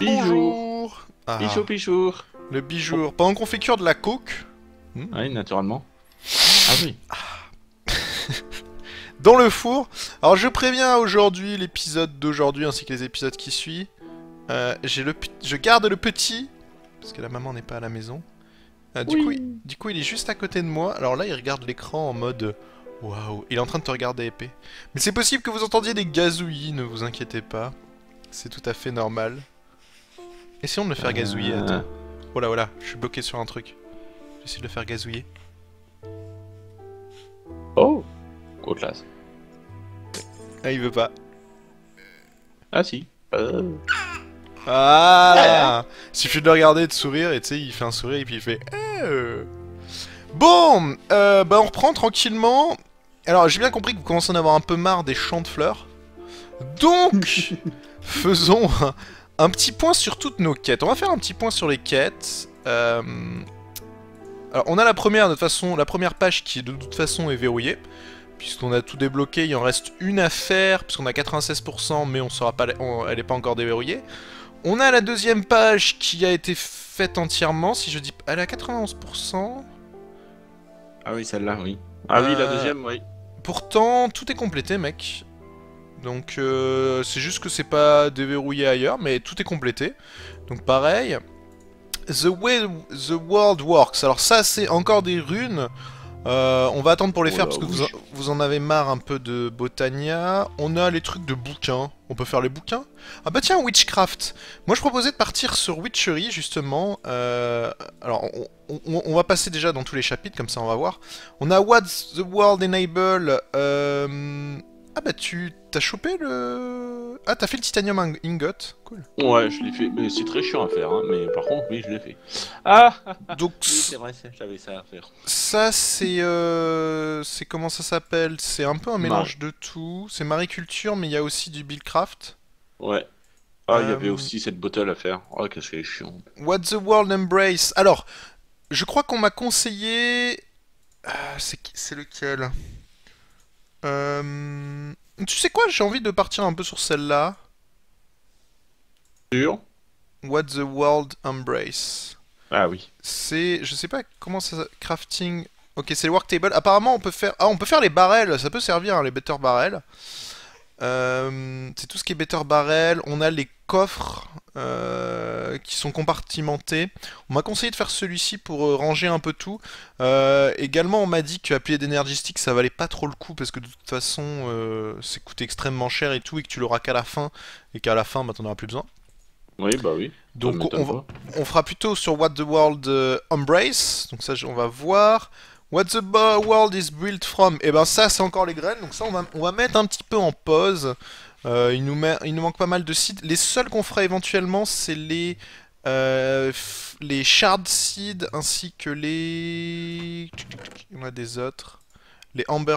bonjour. Ah. Pichou, pichou. Le bijour. Pendant qu'on fait cure de la coke. Oui, naturellement. Ah oui. Dans le four. Alors je préviens aujourd'hui, l'épisode d'aujourd'hui ainsi que les épisodes qui suivent. Je garde le petit. Parce que la maman n'est pas à la maison. Du coup, il est juste à côté de moi. Alors là, il regarde l'écran en mode... Waouh, il est en train de te regarder épais. Mais c'est possible que vous entendiez des gazouillis, ne vous inquiétez pas. C'est tout à fait normal. Essayons de le faire gazouiller, attends. Oh là, oh là, je suis bloqué sur un truc. J'essaie de le faire gazouiller. Oh, gros classe. Ah, il veut pas. Ah si. Ah, il suffit de le regarder, de sourire, et tu sais, il fait un sourire, et puis il fait... Bon, bah on reprend tranquillement. Alors, j'ai bien compris que vous commencez à en avoir un peu marre des champs de fleurs. Donc, faisons un petit point sur toutes nos quêtes. On va faire un petit point sur les quêtes. Alors, on a la première, de toute façon, la première page qui, de toute façon, est verrouillée. Puisqu'on a tout débloqué, il en reste une à faire, puisqu'on a 96%, mais on saura pas, elle n'est pas encore déverrouillée. On a la deuxième page qui a été faite entièrement, si je dis... Elle est à 91%. Ah oui, celle-là, oui. Ah oui, la deuxième, oui. Pourtant, tout est complété, mec. Donc, c'est juste que c'est pas déverrouillé ailleurs, mais tout est complété. Donc, pareil. The way the world works. Alors ça, c'est encore des runes. On va attendre pour les faire, parce que vous en avez marre un peu de Botania. On a les trucs de bouquins. On peut faire les bouquins. Ah bah tiens, Witchcraft. Moi, je proposais de partir sur Witchery, justement. Alors, on va passer déjà dans tous les chapitres, comme ça, on va voir. On a What's the World Enable. Ah bah, t'as chopé le... Ah, t'as fait le Titanium Ingot. Cool. Ouais, je l'ai fait. Mais c'est très chiant à faire, hein. Mais par contre, oui, je l'ai fait. Ah. Donc... Oui, c'est vrai, j'avais ça à faire. Ça, c'est... C'est comment ça s'appelle? C'est un peu un mélange de tout. C'est mariculture, mais il y a aussi du buildcraft. Ouais. Ah, il y avait aussi cette bottle à faire. Oh, qu'est-ce qu'elle est chiante. What the World Embrace. Alors, je crois qu'on m'a conseillé... c'est lequel? Tu sais quoi? J'ai envie de partir un peu sur celle-là. Sur What the World Embrace. Ah oui. C'est... Je sais pas comment ça... Crafting... Ok, c'est le worktable. Apparemment, on peut faire... Ah, on peut faire les barrels. Ça peut servir, hein, les better barrels. C'est tout ce qui est better barrel. On a les coffres qui sont compartimentés. On m'a conseillé de faire celui-ci pour ranger un peu tout. Également, on m'a dit que appuyer d'énergie stick, ça valait pas trop le coup parce que de toute façon, c'est coûté extrêmement cher et tout, et que tu l'auras qu'à la fin, et qu'à la fin, bah, t'en auras plus besoin. Oui, bah oui. Donc, on fera plutôt sur What the World Embrace. Donc ça, on va voir. What the world is built from. Et ben ça, c'est encore les graines, donc ça on va mettre un petit peu en pause. Il nous manque pas mal de seeds. Les seuls qu'on fera éventuellement, c'est les shard seeds ainsi que les... On a des autres. Les amber,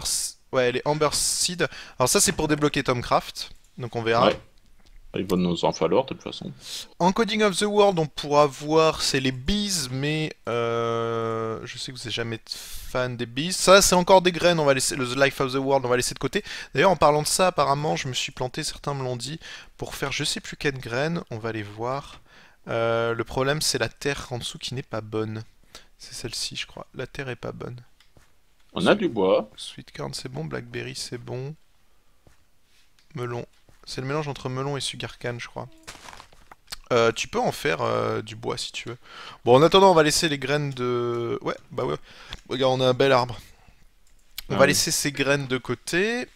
ouais, les amber seeds. Alors ça, c'est pour débloquer Tomcraft, donc on verra. Ouais. Il va nous en falloir de toute façon. Encoding of the World, on pourra voir, c'est les bees, mais je sais que vous n'êtes jamais fan des bees. Ça, c'est encore des graines, on va laisser le The Life of the World, on va laisser de côté. D'ailleurs, en parlant de ça, apparemment, je me suis planté, certains me l'ont dit, pour faire je sais plus quelle graine, on va les voir. Le problème, c'est la terre en dessous qui n'est pas bonne. C'est celle-ci, je crois. La terre est pas bonne. On a du bois. Sweet corn, c'est bon. Blackberry, c'est bon. Melon. C'est le mélange entre melon et sugarcane, je crois. Tu peux en faire du bois si tu veux. Bon, en attendant, on va laisser les graines de... Ouais, bah ouais. Regarde, on a un bel arbre. On va laisser ces graines de côté.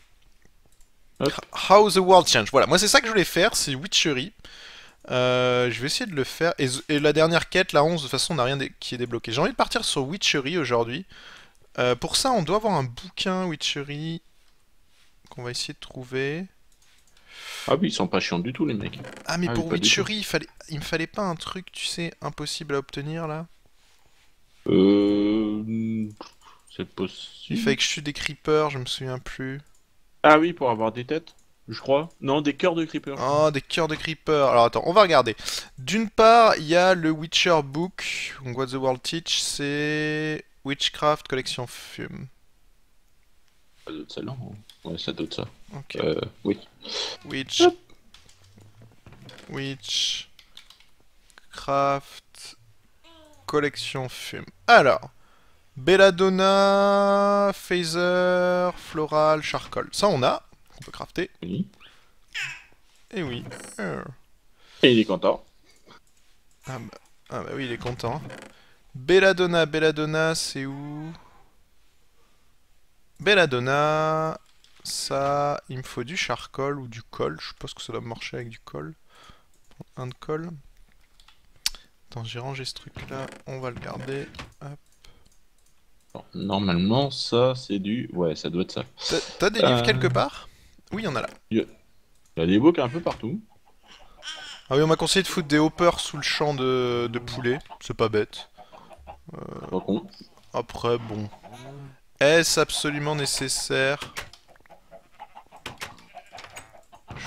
Hop. How the world change. Voilà, moi c'est ça que je voulais faire, c'est Witchery. Je vais essayer de le faire. Et la dernière quête, la 11, de toute façon, on n'a rien qui est débloqué. J'ai envie de partir sur Witchery aujourd'hui. Pour ça, on doit avoir un bouquin Witchery qu'on va essayer de trouver. Ah oui, ils sont pas chiants du tout les mecs. Ah mais pour Witchery, il me fallait pas un truc, tu sais, impossible à obtenir là. C'est possible. Il fallait que je tue des creepers, je me souviens plus. Ah oui, pour avoir des têtes, je crois. Non, des cœurs de creepers. Ah, des cœurs de creepers. Alors attends, on va regarder. D'une part, il y a le Witcher Book, donc What the World Teach, c'est Witchcraft Collection Fume. Ça doit être ça, non? Ouais, ça doit être ça. Ok. Oui. Witch. Hop. Witch. Minecraft, collection fume. Alors, belladonna, phaser, floral, charcoal. Ça on a, on peut crafter. Oui. Et oui. Et il est content. Ah bah oui, il est content. Belladonna, belladonna, c'est où? Belladonna, ça, il me faut du charcoal ou du colle. Je pense que ça doit marcher avec du colle. Un de colle. Attends, j'ai rangé ce truc là, on va le garder. Hop. Normalement, ça c'est du. Ouais, ça doit être ça. T'as des livres quelque part? Oui, il y en a là. Il y a des books un peu partout. Ah oui, on m'a conseillé de foutre des hoppers sous le champ de poulet. C'est pas bête. Pas con. Après, bon. Est-ce absolument nécessaire?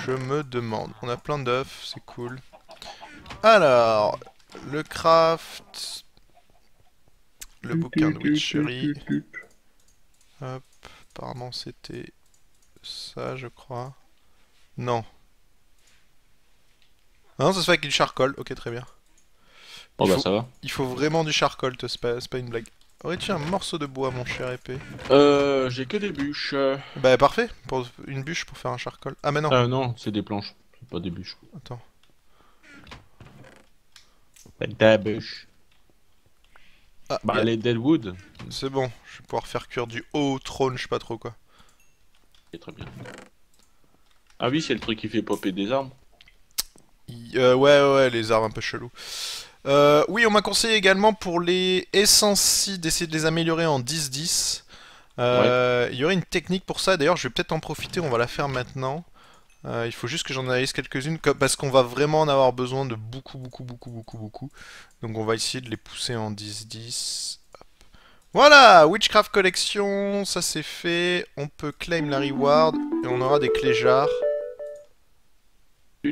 Je me demande. On a plein d'œufs, c'est cool. Alors, le craft, le bouquin de witchery. Hop, apparemment c'était ça, je crois. Non. Ah non, ça se fait avec du charcoal. Ok, très bien. Oh bah ça va. Il faut vraiment du charcoal, c'est pas une blague. Aurais-tu un morceau de bois, mon cher épée? J'ai que des bûches. Bah parfait, pour une bûche pour faire un charcoal. Ah mais non. Non, c'est des planches, c'est pas des bûches. Attends. Des bûches. Ah, bah les deadwood. C'est bon, je vais pouvoir faire cuire du haut trône, je sais pas trop quoi. C'est très bien. Ah oui, c'est le truc qui fait popper des armes. Ouais, les armes un peu chelous. Oui, on m'a conseillé également pour les essencies d'essayer de les améliorer en 10-10. Ouais. Il y aurait une technique pour ça, d'ailleurs je vais peut-être en profiter, on va la faire maintenant. Il faut juste que j'en analyse quelques-unes, parce qu'on va vraiment en avoir besoin de beaucoup. Donc on va essayer de les pousser en 10-10. Voilà, Witchcraft Collection, ça c'est fait, on peut claim la reward, et on aura des clés jars.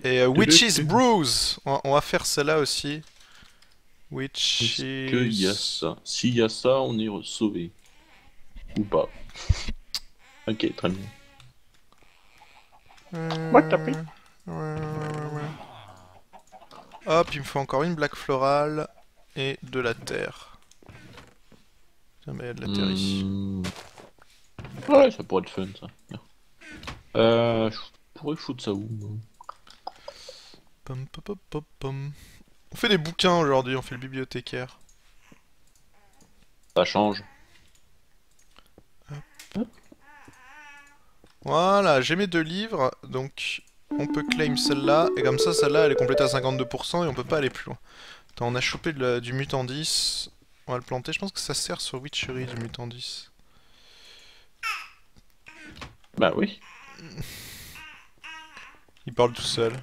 Et Witch's Brews, on va faire celle-là aussi. Witch. Est-ce qu'il y a ça? S'il y a ça, on est sauvé. Ou pas. Ok, très bien. What the fuck? Ouais. Hop, il me faut encore une blague florale et de la terre. Tiens, mais il y a de la terre ici. Ouais, ça pourrait être fun ça. Je pourrais foutre ça où? Pom, pom, pom, pom. On fait des bouquins aujourd'hui, on fait le bibliothécaire. Ça change. Hop. Hop. Voilà, j'ai mes deux livres, donc on peut claim celle-là, et comme ça, celle-là, elle est complétée à 52% et on peut pas aller plus loin. Attends, on a chopé du mutant 10, on va le planter, je pense que ça sert sur Witchery du mutant 10. Bah oui. Il parle tout seul.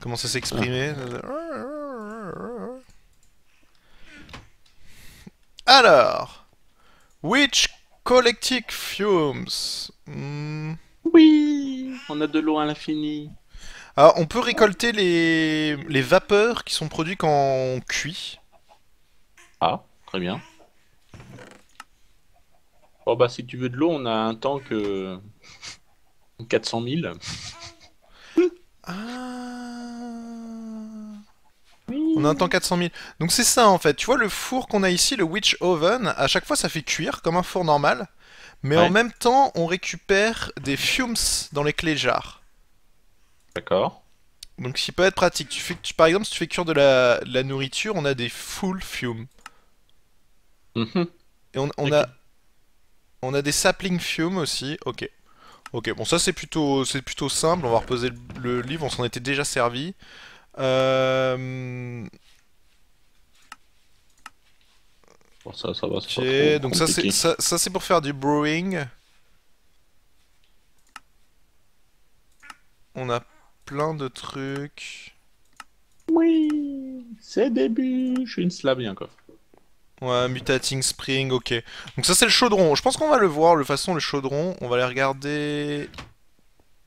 Commence à s'exprimer. Alors, Witch Collectic Fumes. Oui, on a de l'eau à l'infini. Alors, on peut récolter les vapeurs qui sont produites quand on cuit. Ah, très bien. Bon bah si tu veux de l'eau, on a un tank 400 000. On a un temps 400 000. Donc c'est ça en fait. Tu vois le four qu'on a ici, le Witch Oven, à chaque fois ça fait cuire comme un four normal. Mais ouais, en même temps on récupère des fumes dans les clés jars. D'accord. Donc ce qui peut être pratique. Par exemple si tu fais cuire de la nourriture, on a des full fumes. Et on a des sapling fumes aussi. Ok, bon ça c'est plutôt simple. On va reposer le livre, on s'en était déjà servi. Bon, ça va, ok, donc ça c'est pour faire du brewing. On a plein de trucs. Oui, c'est début. Je suis une slab bien quoi. Ouais, mutating spring, ok. Donc ça c'est le chaudron. Je pense qu'on va le voir, de toute façon le chaudron. On va aller regarder.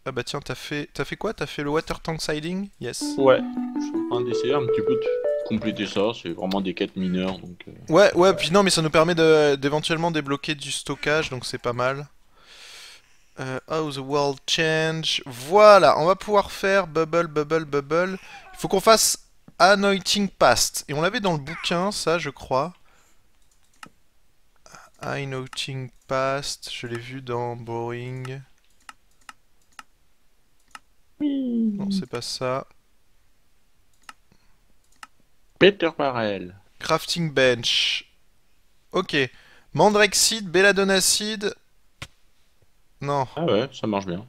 Ah bah tiens, t'as fait quoi? T'as fait le water tank siding? Yes. Ouais, je suis en train d'essayer un petit peu de compléter ça, c'est vraiment des quêtes mineures donc... Ouais, puis non mais ça nous permet d'éventuellement débloquer du stockage, donc c'est pas mal. How the world change... Voilà, on va pouvoir faire bubble. Il faut qu'on fasse Anointing Past. Et on l'avait dans le bouquin, ça, je crois. Anointing Past, je l'ai vu dans Boring. Non, c'est pas ça. Peter Parel. Crafting Bench. Ok. Mandrake Seed, Belladonna Seed. Non. Ah ouais, ça marche bien.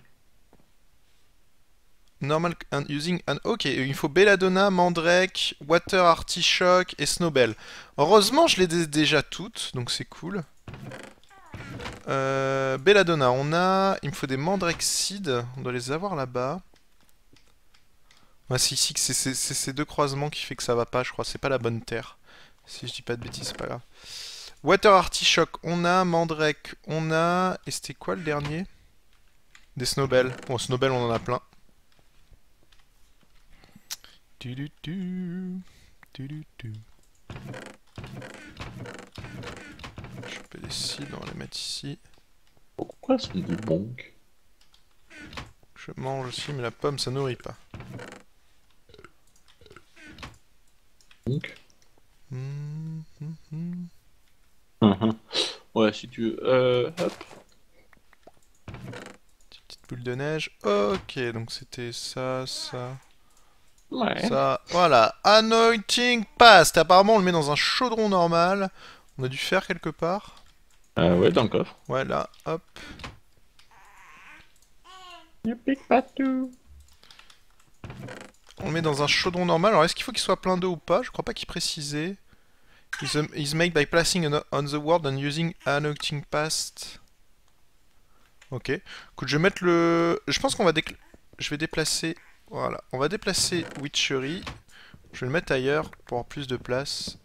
Normal and using an... Ok, il faut Belladonna, Mandrake, Water Artichoke et Snowbell. Heureusement, je les ai déjà toutes, donc c'est cool. Belladonna, on a... Il me faut des Mandrake Seed. On doit les avoir là-bas. Ouais, c'est ici que c'est ces deux croisements qui fait que ça va pas, je crois. C'est pas la bonne terre. Si je dis pas de bêtises, c'est pas grave. Water Artichoke, on a. Mandrake, on a. Et c'était quoi le dernier? Des Snowbell. Bon, Snowbell, on en a plein. Je peux les cils, on va les mettre ici. Pourquoi c'est du bonk? Je mange aussi, mais la pomme ça nourrit pas. Bonk. Ouais, si tu veux. Hop. Petite boule de neige. Ok, donc c'était ça, ça. Ouais. Ça, voilà. Anointing Past. Apparemment, on le met dans un chaudron normal. On a dû faire quelque part. Ouais, dans le coffre. Ouais, là, hop. Ne pique pas tout. On le met dans un chaudron normal. Alors, est-ce qu'il faut qu'il soit plein d'eau ou pas? Je crois pas qu'il précisait. Is made by placing on the world and using anointing past. Ok. Écoute, je vais mettre le... Je pense qu'on va déplacer... Voilà, on va déplacer Witchery. Je vais le mettre ailleurs pour avoir plus de place.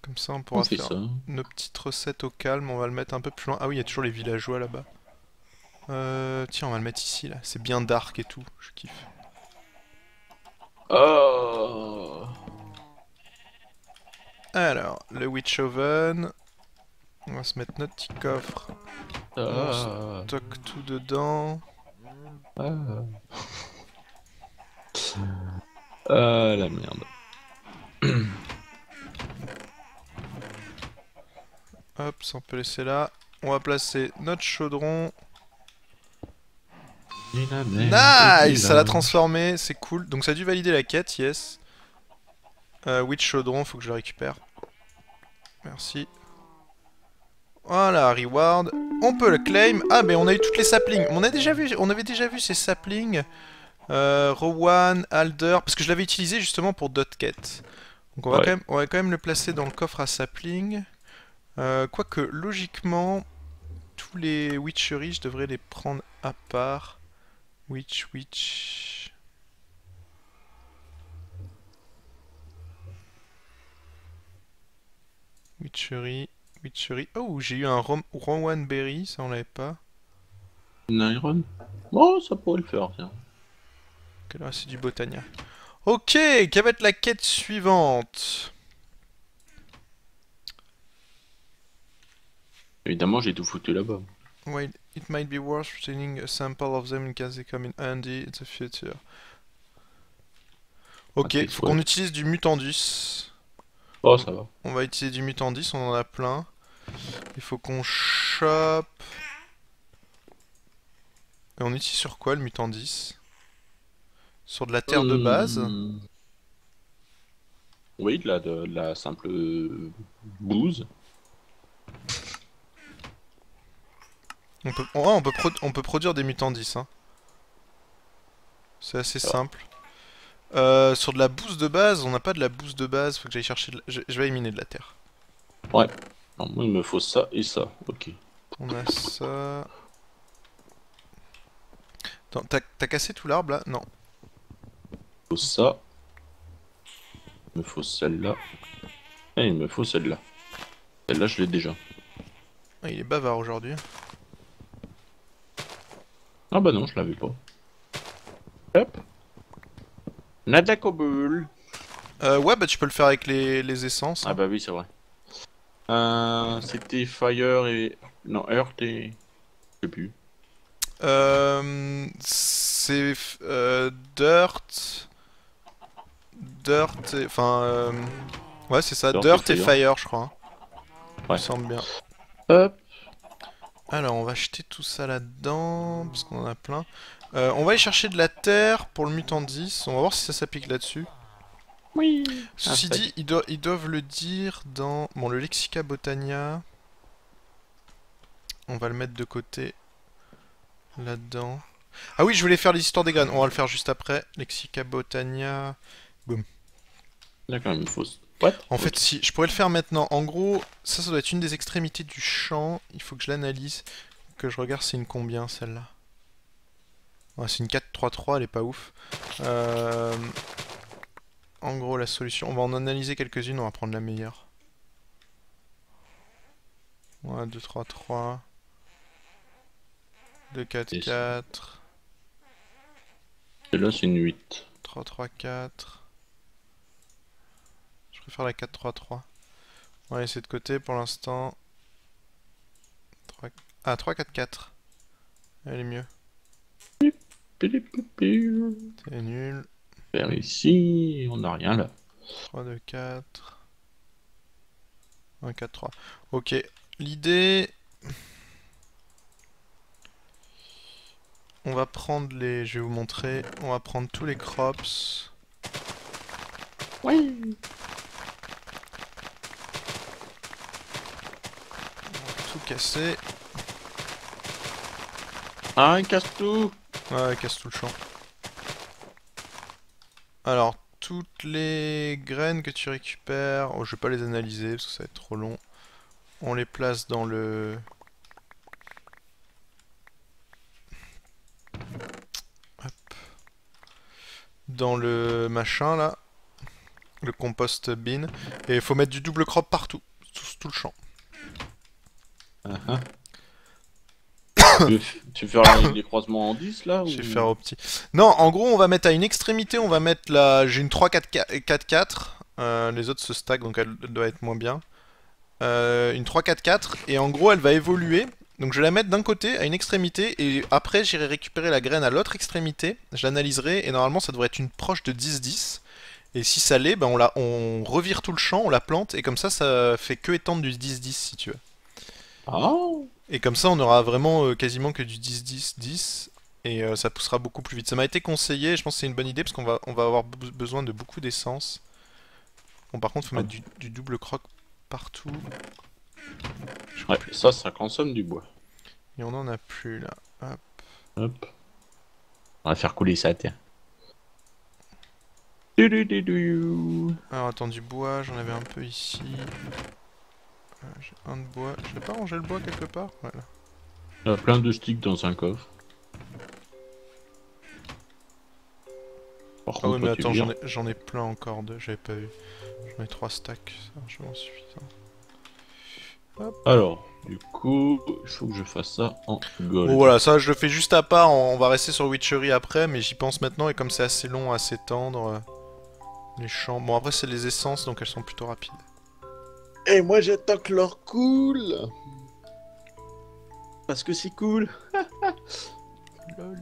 Comme ça, on pourra faire nos petites recettes au calme. On va le mettre un peu plus loin. Ah oui, il y a toujours les villageois là-bas. Tiens, on va le mettre ici, là. C'est bien dark et tout. Je kiffe. Oh. Alors, le Witch Oven. On va se mettre notre petit coffre. Oh. On stocke tout dedans. Ah la merde. Hop, ça on peut laisser là. On va placer notre chaudron. Nice, ça l'a transformé, c'est cool. Donc ça a dû valider la quête, yes. Oui, le chaudron, faut que je le récupère. Merci. Voilà, reward. On peut le claim. Ah, mais on a eu toutes les saplings. On avait déjà vu ces saplings. Rowan, Alder. Parce que je l'avais utilisé justement pour Dotcat. Donc on va, quand même le placer dans le coffre à sapling. Quoique, logiquement, tous les witcheries, je devrais les prendre à part. Witch. Witchery. Oh, j'ai eu un Rowan Berry, ça on l'avait pas. Une Iron. Oh, ça pourrait le faire, tiens. Ok, là c'est du Botania. Ok, quelle va être la quête suivante? Évidemment, j'ai tout foutu là-bas. Well, it might be worth retaining a sample of them in case they come in handy in the future. Ok, ah, faut qu'on utilise du Mutandis. Oh, ça va. On va utiliser du Mutandis, on en a plein. Il faut qu'on chope. Et on utilise sur quoi le Mutandis? Sur de la terre de base? Oui, de la simple bouse. On peut produire des Mutandis, hein. C'est assez simple. Sur de la bouse de base, on n'a pas de la bouse de base, faut que j'aille chercher de la... je vais éliminer de la terre. Ouais, alors, moi il me faut ça et ça, ok. On a ça... Attends, t'as cassé tout l'arbre là? Non. Il me faut ça. Il me faut celle-là. Et il me faut celle-là. Celle-là je l'ai déjà. Ah, il est bavard aujourd'hui. Ah bah non, je l'avais pas. Hop. Nada Cobble. Ouais, bah tu peux le faire avec les essences. Hein. Ah bah oui, c'est vrai. C'était Fire et... Non, Earth et... Je sais plus. C'est Dirt et... Enfin... Ouais c'est ça, Dirt et Fire je crois. Hein. Ouais. Il me semble bien. Hop. Alors on va jeter tout ça là-dedans, parce qu'on en a plein. On va aller chercher de la terre pour le mutant 10, on va voir si ça s'applique là-dessus. Oui. Ceci dit, ils doivent le dire dans... Bon, le Lexica Botania... On va le mettre de côté... Là-dedans... Ah oui, je voulais faire l'histoire des graines, on va le faire juste après. Lexica Botania... Boum. Il y a quand même une fausse. What? En fait, si, je pourrais le faire maintenant. En gros, ça doit être une des extrémités du champ. Il faut que je l'analyse, que je regarde c'est une combien celle-là. Ouais, c'est une 4-3-3, elle est pas ouf. En gros, la solution, on va en analyser quelques-unes, on va prendre la meilleure. Ouais, 2-3-3. 2-4-4. Celle-là, c'est une 8. 3-3-4. Je préfère la 4-3-3. On va laisser de côté pour l'instant. 3... Ah, 3-4-4. Elle est mieux. C'est nul. Vers ici, on n'a rien là. 3, 2, 4. 1, 4, 3. Ok, l'idée... On va prendre les... Je vais vous montrer. On va prendre tous les crops. Oui. On va tout casser. Ah, il casse tout. Ouais, il casse tout le champ. Alors, toutes les graines que tu récupères... Oh, je vais pas les analyser parce que ça va être trop long. On les place dans le... Hop. Dans le machin, là. Le compost bin. Et il faut mettre du double crop partout. Sous tout le champ. Uh-huh. Tu veux faire les croisements en 10 là ou... Je vais faire au petit. Non, en gros, on va mettre à une extrémité, on va mettre la. J'ai une 3-4-4. Les autres se stackent donc elle doit être moins bien. Une 3-4-4 et en gros, elle va évoluer. Donc je vais la mettre d'un côté à une extrémité et après, j'irai récupérer la graine à l'autre extrémité. Je l'analyserai et normalement, ça devrait être une proche de 10-10. Et si ça l'est, ben on revire tout le champ, on la plante et comme ça, ça fait que étendre du 10-10 si tu veux. Oh. Et comme ça on aura vraiment quasiment que du 10-10-10 et ça poussera beaucoup plus vite. Ça m'a été conseillé, je pense que c'est une bonne idée parce qu'on va avoir besoin de beaucoup d'essence. Bon par contre faut mettre du double croc partout. Ouais, ça, ça consomme du bois. Et on en a plus là, hop. Hop. On va faire couler ça, tiens. Alors attends, du bois, j'en avais un peu ici. J'ai un de bois. Je vais pas ranger le bois quelque part. Voilà. Il y a plein de sticks dans un coffre. Par contre, oui, mais attends, j'en ai plein encore de. J'avais pas vu. J'en ai 3 stacks. Ça, je m'en suis. Hop. Alors, du coup, il faut que je fasse ça en gold. Bon, voilà, ça je le fais juste à part. On va rester sur Witchery après, mais j'y pense maintenant. Et comme c'est assez long à s'étendre, les champs. Bon, après, c'est les essences donc elles sont plutôt rapides. Et moi j'attends que l'or cool. Parce que c'est cool. Lol.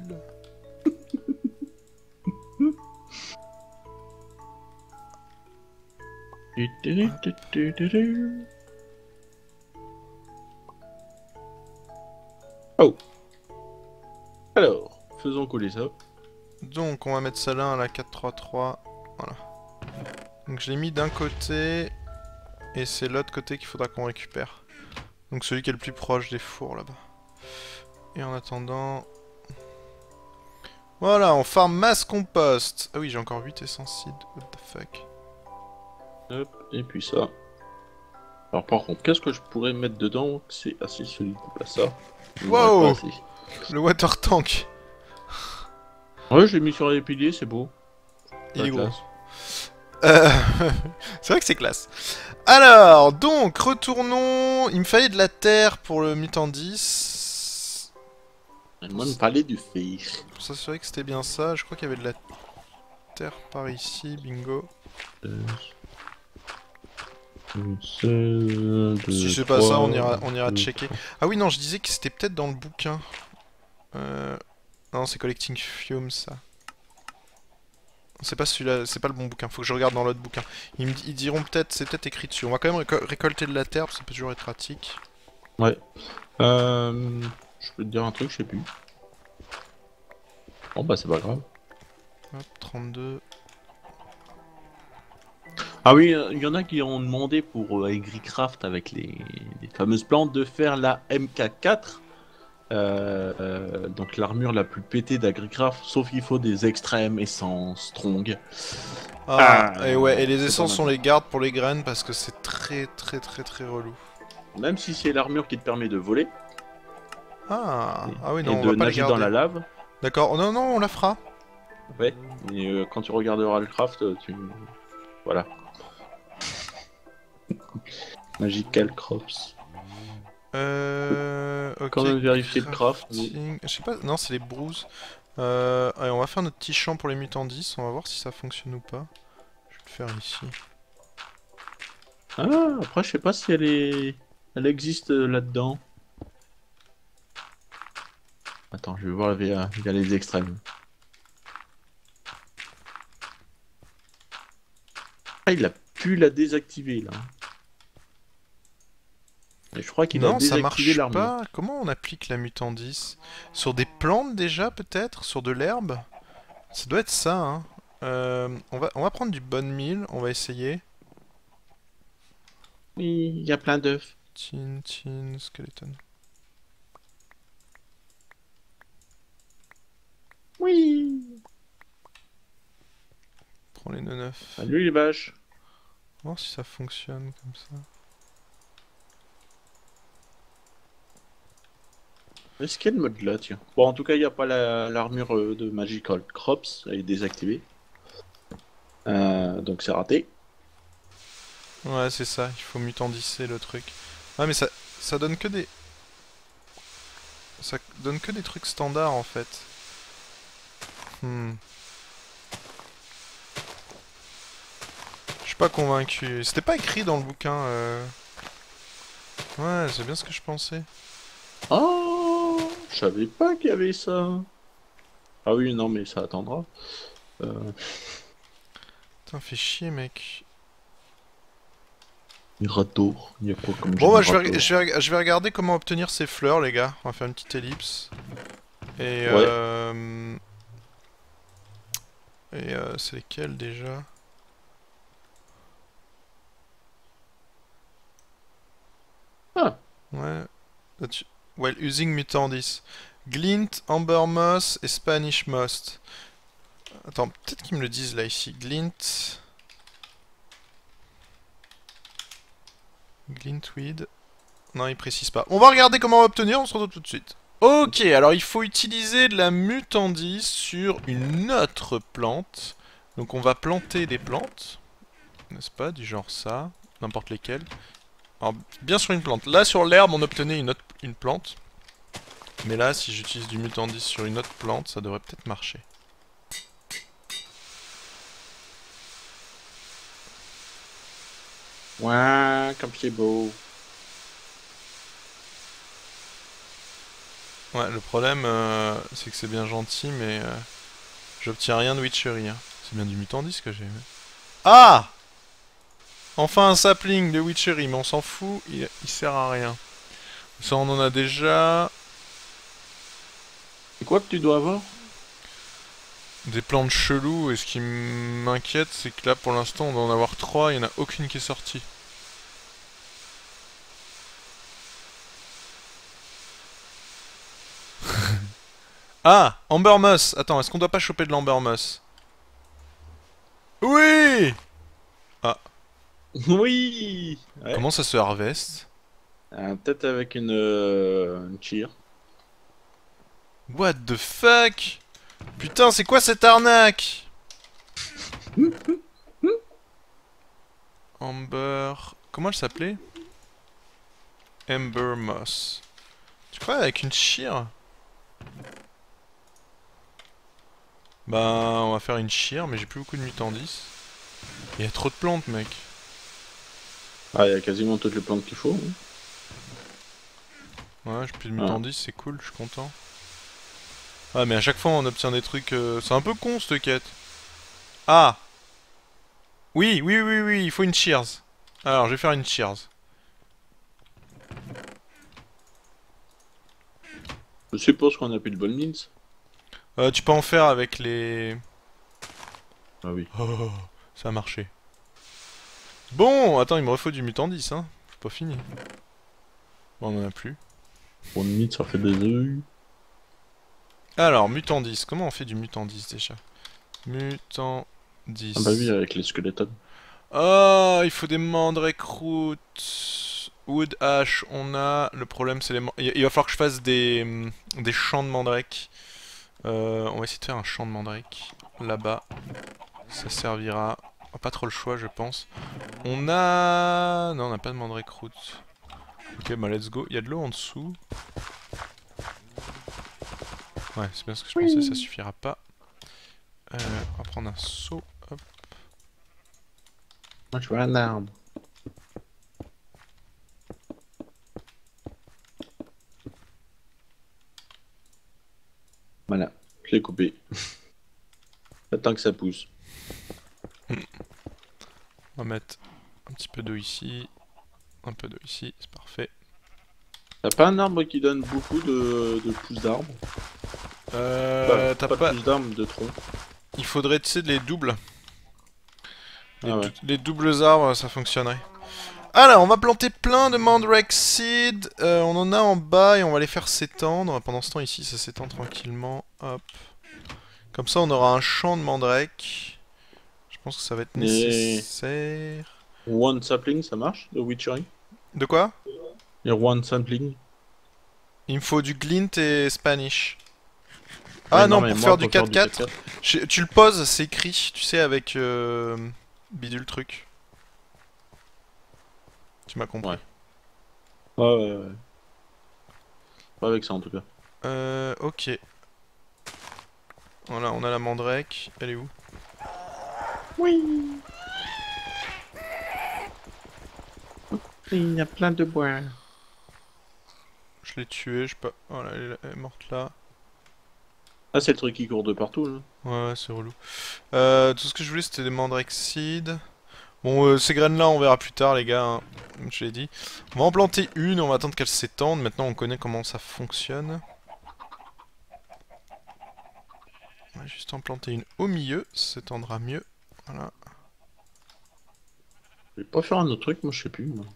Oh. Alors, faisons couler ça. Donc on va mettre ça là à la 4-3-3. Voilà. Donc je l'ai mis d'un côté. Et c'est l'autre côté qu'il faudra qu'on récupère. Donc celui qui est le plus proche des fours là-bas. Et en attendant... Voilà, on farm masse compost. Ah oui, j'ai encore 8 essences seed. What the fuck. Hop, et puis ça. Alors par contre, qu'est-ce que je pourrais mettre dedans? C'est assez solide, pas ça. Wow. Le water tank. Ouais, je l'ai mis sur les piliers, c'est beau. Il est gros. C'est vrai que c'est classe. Alors, donc, retournons... Il me fallait de la terre pour le mutant 10. Moi, il me fallait du fer. Pour s'assurer que c'était bien ça, je crois qu'il y avait de la terre par ici, bingo. Si c'est pas ça, on ira checker. Ah oui, non, je disais que c'était peut-être dans le bouquin. Non, c'est Collecting Fumes, ça. C'est pas celui-là, c'est pas le bon bouquin, faut que je regarde dans l'autre bouquin. Ils diront peut-être, c'est peut-être écrit dessus. On va quand même récolter de la terre, parce que ça peut toujours être pratique. Ouais. Je peux te dire un truc, je sais plus. Bon bah c'est pas grave. Hop, 32. Ah oui, il y en a qui ont demandé pour AgriCraft avec les fameuses plantes de faire la MK4. Donc l'armure la plus pétée d'AgriCraft, sauf qu'il faut des extrêmes essences strong. Ah, et ouais, et les essences on les garde pour les graines parce que c'est très relou. Même si c'est l'armure qui te permet de voler. Ah, ah oui non, on va pas les garder. Et de nager dans la lave. D'accord, non non, on la fera. Ouais. Et quand tu regarderas le craft, tu voilà. Magical crops. Okay. Quand même vérifier le craft. Je sais pas, non c'est les bruises. Allez, on va faire notre petit champ pour les mutants 10, on va voir si ça fonctionne ou pas. Je vais le faire ici. Ah, après je sais pas si elle est... elle existe là-dedans. Attends, je vais voir via les extrêmes. Ah, il a pu la désactiver là. Et je crois qu'il a désactivé l'armure. Non, ça marche pas. Comment on applique la mutant 10? Sur des plantes déjà, peut-être? Sur de l'herbe? Ça doit être ça, hein. On va prendre du bon meal, on va essayer. Oui, il y a plein d'œufs. Tin, skeleton. Oui! Prends les 9-9. Salut les vaches! On va voir si ça fonctionne comme ça. Est-ce qu'il y a le mode là, tiens? Bon, en tout cas, il n'y a pas l'armure de Magical Crops, elle est désactivée. Donc c'est raté. Ouais, c'est ça, il faut mutandiser le truc. Ah, mais ça donne que des... ça donne que des trucs standards, en fait. Je suis pas convaincu. C'était pas écrit dans le bouquin. Ouais, c'est bien ce que je pensais. Oh! Je savais pas qu'il y avait ça. Ah oui, non, mais ça attendra. Putain, fais chier, mec. Les râteaux, il y a quoi comme... Bon, bah, je vais regarder comment obtenir ces fleurs, les gars. On va faire une petite ellipse. Et ouais. C'est lesquelles déjà? Ah. Ouais. Là-dessus. Well, using mutandis. Glint, amber moss et Spanish moss. Attends, peut-être qu'ils me le disent là ici. Glintweed. Non, ils précisent pas. On va regarder comment on va obtenir, on se retrouve tout de suite. Ok, alors il faut utiliser de la mutandis sur une autre plante. Donc on va planter des plantes. N'est-ce pas? Du genre ça. N'importe lesquelles. Alors, bien sur une plante. Là, sur l'herbe, on obtenait une plante. Mais là, si j'utilise du mutandis sur une autre plante, ça devrait peut-être marcher. Ouais, comme c'est beau. Ouais, le problème, c'est que c'est bien gentil, mais j'obtiens rien de Witchery. Hein. C'est bien du mutandis que j'ai. Ah! Enfin un sapling de Witchery, mais on s'en fout, il sert à rien. Ça on en a déjà... C'est quoi que tu dois avoir? Des plantes cheloues, et ce qui m'inquiète c'est que là pour l'instant on doit en avoir 3, il n'y en a aucune qui est sortie. Ah! Amber Moss! Attends, est-ce qu'on doit pas choper de l'Amber Moss? Oui! Ah. Oui. Ouais. Comment ça se harvest? Peut-être avec une cheer. What the fuck? Putain, c'est quoi cette arnaque? Amber... Comment elle s'appelait? Amber Moss. Tu crois avec une cheer? Bah, on va faire une cheer, mais j'ai plus beaucoup de mutandis. Il y a trop de plantes, mec. Ah, il y a quasiment toutes les plantes qu'il faut. Hein. Ouais, j'ai plus de mutandis, c'est cool, je suis content. Ah mais à chaque fois on obtient des trucs... C'est un peu con cette quête. Ah. Oui, il faut une shears. Alors je vais faire une shears. Je suppose qu'on a plus de ball mines. Tu peux en faire avec les... Ah oui. Oh, ça a marché. Bon, attends, il me refaut du mutant 10, hein. C'est pas fini. Bon, on en a plus. Pour une minute, ça fait des œufs. Alors, mutant 10. Comment on fait du mutant 10 déjà? Mutant 10. Ah bah oui, avec les squelettes. Oh, il faut des mandrakes roots. Wood ash, on a... Le problème, c'est les... Il va falloir que je fasse des champs de mandrakes. On va essayer de faire un champ de mandrakes. Là-bas. Ça servira... Oh, pas trop le choix, je pense. On a... Non, on n'a pas de mandrake route. Ok, bah let's go. Il y a de l'eau en dessous. Ouais, c'est bien ce que je pensais, ça suffira pas. On va prendre un seau. Hop. Moi, je vois un arbre. Voilà, je l'ai coupé. Attends que ça pousse. On va mettre un petit peu d'eau ici, un peu d'eau ici, c'est parfait. T'as pas un arbre qui donne beaucoup de pousses d'arbres? T'as pas de pousses d'arbres, de troncs. Il faudrait, tu sais, les doubles. Les, les doubles arbres, ça fonctionnerait. Alors, on va planter plein de mandrake seed. On en a en bas et on va les faire s'étendre. Pendant ce temps, ici, ça s'étend tranquillement. Hop. Comme ça, on aura un champ de mandrake. Je pense que ça va être nécessaire. Et... One sapling, ça marche, de witchery? De quoi? Et one sapling. Il me faut du glint et Spanish. Ah non, pour faire du 4-4, tu le poses, c'est écrit, tu sais, avec bidule truc. Tu m'as compris. Ouais, ouais. Pas avec ça en tout cas. Ok. Voilà, on a la mandrake. Elle est où? Oui. Il y a plein de bois. Je l'ai tué, je sais pas... Oh là, elle est morte là. Ah, c'est le truc qui court de partout là. Ouais, c'est relou. Tout ce que je voulais c'était des mandrakes seed. Bon, ces graines là on verra plus tard les gars, hein. Comme je l'ai dit. On va en planter une, on va attendre qu'elle s'étende. Maintenant on connaît comment ça fonctionne. On va juste en planter une au milieu, ça s'étendra mieux. Voilà. Je vais pas faire un autre truc, moi je sais plus. Moi.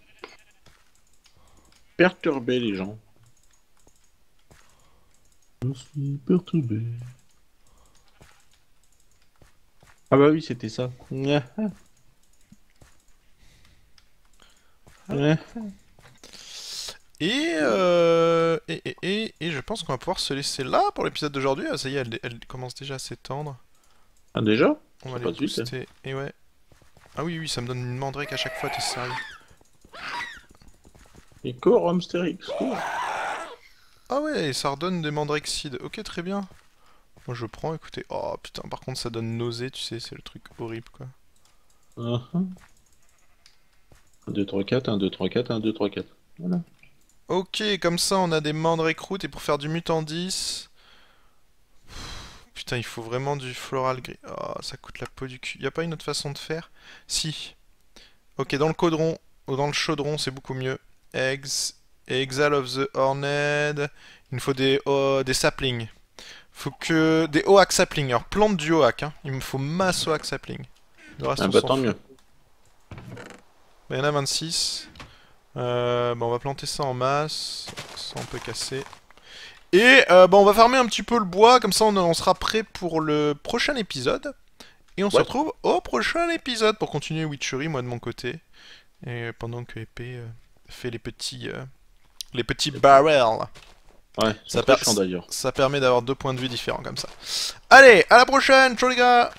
Perturber les gens. Je suis perturbé. Ah bah oui, c'était ça. Et je pense qu'on va pouvoir se laisser là pour l'épisode d'aujourd'hui. Ah, ça y est, elle commence déjà à s'étendre. Ah déjà? On va les booster. Et ouais. Ah oui, ça me donne une mandrake à chaque fois, t'es sérieux? Et cours, Homsterix, cours. Ah ouais, ça redonne des mandrakes seed. Ok, très bien. Moi je prends, écoutez. Oh putain, par contre ça donne nausée, tu sais, c'est le truc horrible quoi. 1, 2, 3, 4, 1, 2, 3, 4, 1, 2, 3, 4. Voilà. Ok, comme ça on a des mandrakes root et pour faire du mutant 10. Putain, il faut vraiment du floral gris. Oh, ça coûte la peau du cul. Y a pas une autre façon de faire? Si. Ok, dans le chaudron. Ou dans le chaudron, c'est beaucoup mieux. Eggs. Exile of the Horned. Il nous faut des saplings. Faut que... Des oak saplings. Alors, plante du oak, hein. Il me faut masse oak sapling. Le reste, ah bah tant mieux. Il y en a 26. Bon, on va planter ça en masse. Ça, on peut casser. Et bon, on va farmer un petit peu le bois, comme ça on sera prêt pour le prochain épisode. Et on se retrouve au prochain épisode pour continuer Witchery, moi de mon côté. Et pendant que Épée fait les petits barrels. Ouais, ça permet d'ailleurs. Ça permet d'avoir deux points de vue différents comme ça. Allez, à la prochaine, ciao les gars.